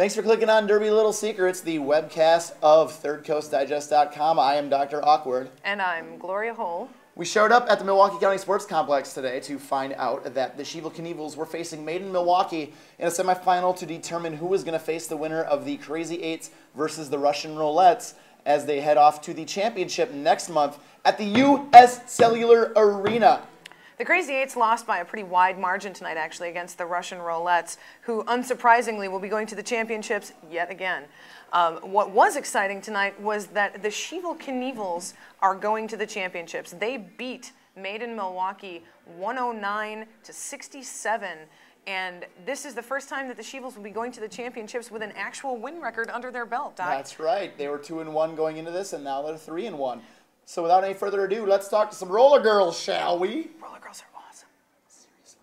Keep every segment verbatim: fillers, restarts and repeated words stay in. Thanks for clicking on Derby Little Secrets, the webcast of Third Coast Digest dot com. I am Doctor Awkward. And I'm Gloria Hole. We showed up at the Milwaukee County Sports Complex today to find out that the Shevil Knevils were facing Maiden Milwaukee in a semifinal to determine who was going to face the winner of the Crazy Eights versus the Rushin' Rollettes as they head off to the championship next month at the U S Cellular Arena. The Crazy Eights lost by a pretty wide margin tonight, actually, against the Rushin' Rollettes, who unsurprisingly will be going to the championships yet again. Um, what was exciting tonight was that the Shevil Knevils are going to the championships. They beat Maiden Milwaukee one oh nine to sixty-seven, and this is the first time that the Shevils will be going to the championships with an actual win record under their belt. Doc. That's right. They were two and one going into this, and now they're three and one. So without any further ado, let's talk to some roller girls, shall we? Roller girls are awesome. Seriously.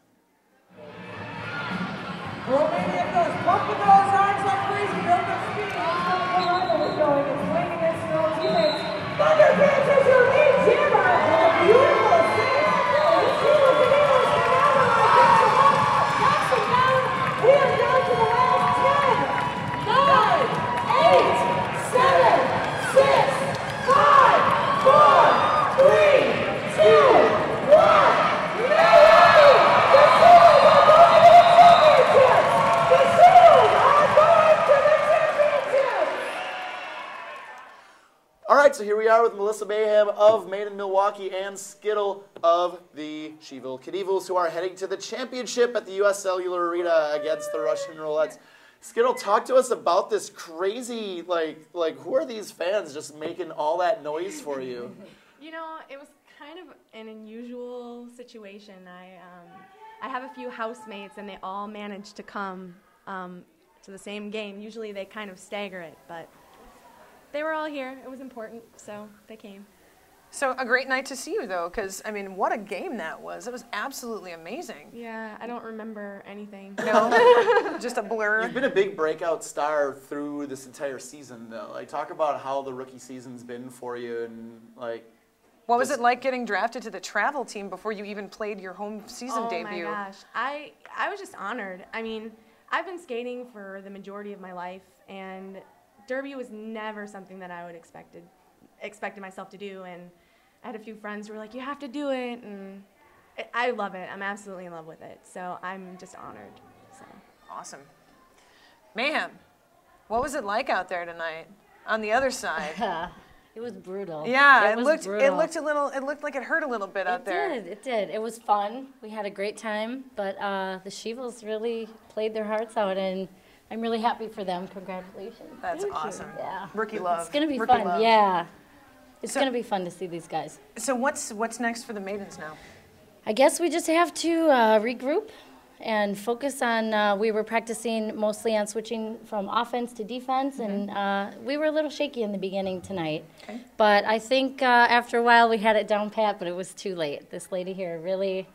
Romania goes, pump with those arms like crazy, no good speed. Colorado is going and playing against their own teammates. Thunder Panthers are in Jama. A beautiful save. She was an English phenomenon. Knocks it down. We have down to the last ten, nine, eight, seven, six, five. Four, three, two, one, Milwaukee! The Seals are going to the championship! The Seals are going to the championship! All right, so here we are with Melissa Mayhem of Maiden Milwaukee and Skittle of the Shevil Knevils, who are heading to the championship at the U S Cellular Arena against the Rushin' Rollettes. Skittle, talk to us about this crazy, like, like who are these fans just making all that noise for you? You know, it was kind of an unusual situation. I, um, I have a few housemates, and they all managed to come um, to the same game. Usually they kind of stagger it, but they were all here. It was important, so they came. So a great night to see you, though, because, I mean, what a game that was. It was absolutely amazing. Yeah, I don't remember anything. No? Just a blur? You've been a big breakout star through this entire season, though. Like, talk about how the rookie season's been for you and, like... What was it like getting drafted to the travel team before you even played your home season oh debut? Oh, my gosh. I, I was just honored. I mean, I've been skating for the majority of my life, and Derby was never something that I would expected. expected myself to do, and I had a few friends who were like, you have to do it, and it, I love it. I'm absolutely in love with it, so I'm just honored. So. Awesome. Mayhem, what was it like out there tonight on the other side? It was brutal. Yeah, it, it was looked brutal. It looked a little, it looked like it hurt a little bit out it there. It did, it did. It was fun. We had a great time, but uh, the Shevils really played their hearts out, and I'm really happy for them. Congratulations. That's Thank awesome. You. Yeah. Rookie love. It's going to be Rookie fun. Love. Yeah. It's so, going to be fun to see these guys. So what's what's next for the Maidens now? I guess we just have to uh, regroup and focus on, uh, we were practicing mostly on switching from offense to defense, mm-hmm. and uh, we were a little shaky in the beginning tonight. Okay. But I think uh, after a while we had it down pat, but it was too late. This lady here really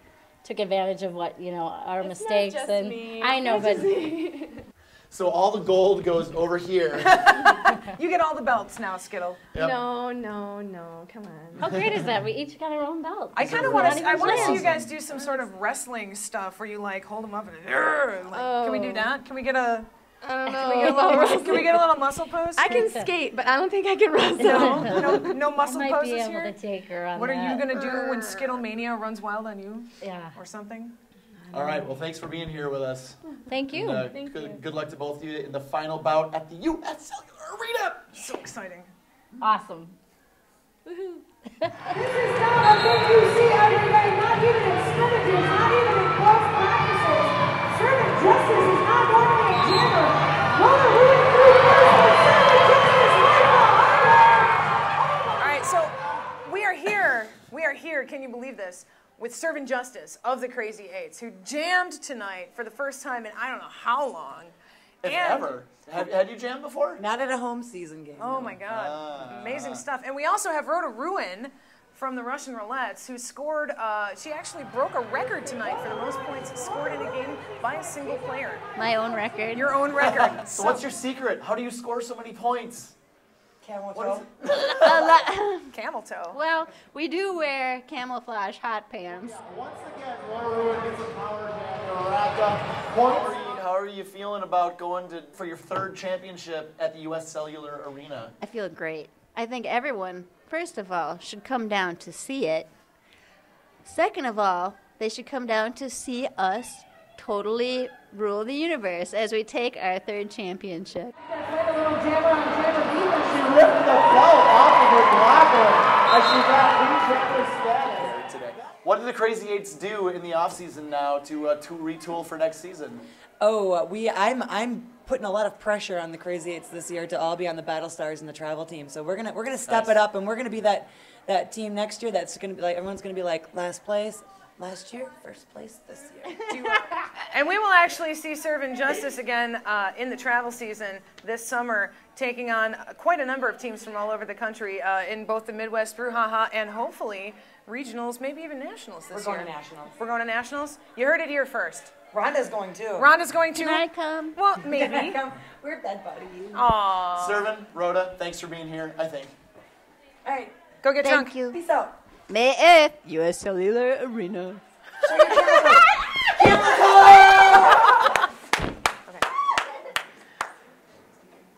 took advantage of what, you know, our it's mistakes. Not just and me. I know, it's but... So all the gold goes over here. You get all the belts now, Skittle. Yep. No, no, no. Come on. How great is that? We each got our own belts. I kind of want to. I want to see you guys do some sort of wrestling stuff where you like hold them up and. Like, oh. Can we do that? Can we get a? I don't know. Can we get a little, wrestling? Can we get a little muscle pose? I can skate, but I don't think I can wrestle. No, no, no muscle I might poses be able here. To take her on what that. Are you gonna do when Skittle Mania runs wild on you? Yeah. Or something. All right, well, thanks for being here with us. Thank you. And, uh, Thank good, you. Good luck to both of you in the final bout at the U S Cellular Arena. So exciting. Awesome. Woohoo. This is not a thing you see every day, not even in scrimmages, not even in close practices. Servin' Justice is not going to jammer. Rhoda Ruin through first, but Servin' Justice right behind. All right, so we are here. We are here. Can you believe this? With Servin' Justice of the Crazy Eights, who jammed tonight for the first time in I don't know how long. If and ever. Have, had you jammed before? Not at a home season game. Oh, no. My God. Ah. Amazing stuff. And we also have Rhoda Ruin from the Rushin' Rollettes, who scored, uh, she actually broke a record tonight for the most points scored in a game by a single player. My own record. Your own record. So, so what's your secret? How do you score so many points? Camel toe? Camel toe. Well, we do wear camouflage hot pants. Yeah, once again, Laura Ruin gets a power down, wrapped up, point read, how are you feeling about going to for your third championship at the U S Cellular Arena? I feel great. I think everyone, first of all, should come down to see it. Second of all, they should come down to see us totally rule the universe as we take our third championship. What do the Crazy Eights do in the off season now to uh, to retool for next season? Oh, uh, we I'm I'm putting a lot of pressure on the Crazy Eights this year to all be on the Battle Stars and the travel team. So we're gonna we're gonna step nice. it up, and we're gonna be that that team next year. That's gonna be like everyone's gonna be like last place last year, first place this year. And we will actually see Servin' Justice again uh, in the travel season this summer, taking on quite a number of teams from all over the country uh, in both the Midwest, Brouhaha, and hopefully regionals, maybe even nationals this year. We're going to nationals. We're going to nationals? You heard it here first. Rhonda's going too. Rhonda's going too. Can I come? Well, maybe. Can I come? We're bed buddies. Aww. Servin', Rhoda, thanks for being here, I think. All right. Go get drunk. Thank you. Peace out. May eighth, U S Cellular Arena. Show your camera. Okay.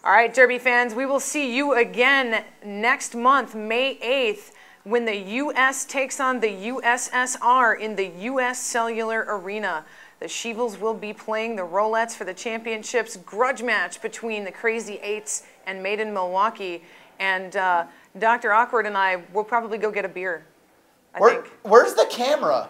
All right, Derby fans, we will see you again next month, May eighth, when the U S takes on the U S S R in the U S Cellular Arena. The Shevils will be playing the Rollettes for the championships grudge match between the Crazy Eights and Maiden Milwaukee. And uh, Doctor Awkward and I will probably go get a beer. I Where, think. Where's the camera?